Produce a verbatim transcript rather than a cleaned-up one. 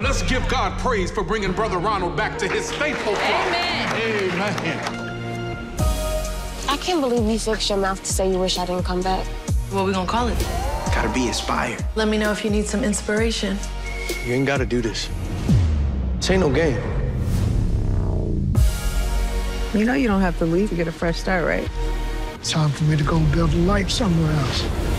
Let's give God praise for bringing Brother Ronald back to his faithful flock. Amen. Amen. I can't believe you fixed your mouth to say you wish I didn't come back. What are we gonna call it? Gotta be inspired. Let me know if you need some inspiration. You ain't gotta do this. This ain't no game. You know you don't have to leave to get a fresh start, right? It's time for me to go build a life somewhere else.